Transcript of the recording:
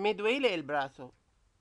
me duele el brazo.